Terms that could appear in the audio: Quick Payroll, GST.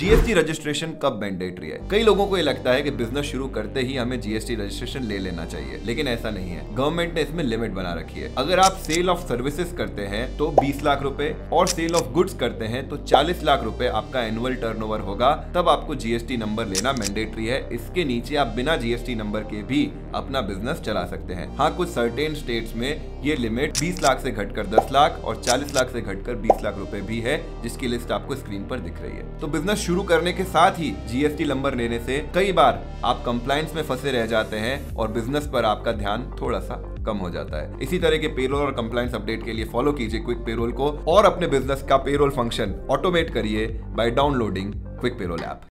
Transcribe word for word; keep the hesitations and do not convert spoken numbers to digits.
GST registration कब mandatory है? कई लोगों को ये लगता है कि बिजनेस शुरू करते ही हमें जीएसटी रजिस्ट्रेशन ले लेना चाहिए, लेकिन ऐसा नहीं है। गवर्नमेंट ने इसमें लिमिट बना रखी है। अगर आप सेल ऑफ सर्विसेज करते हैं तो बीस लाख रुपए और सेल ऑफ गुड्स करते हैं तो चालीस लाख रुपए आपका एनुअल टर्नओवर होगा, तब आपको जीएसटी नंबर लेना मैंडेटरी है। इसके नीचे आप बिना जीएसटी नंबर के भी अपना बिजनेस चला सकते हैं। हाँ, कुछ सर्टेन स्टेट्स में ये लिमिट बीस लाख से घटकर दस लाख और चालीस लाख से घटकर बीस लाख रुपए भी है, जिसकी लिस्ट आपको स्क्रीन पर दिख रही है। तो बिजनेस शुरू करने के साथ ही जीएसटी नंबर लेने से कई बार आप कंप्लायंस में फंसे रह जाते हैं और बिजनेस पर आपका ध्यान थोड़ा सा कम हो जाता है। इसी तरह के पेरोल और कंप्लायंस अपडेट के लिए फॉलो कीजिए क्विक पेरोल को और अपने बिजनेस का पेरोल फंक्शन ऑटोमेट करिए by downloading quick payroll app.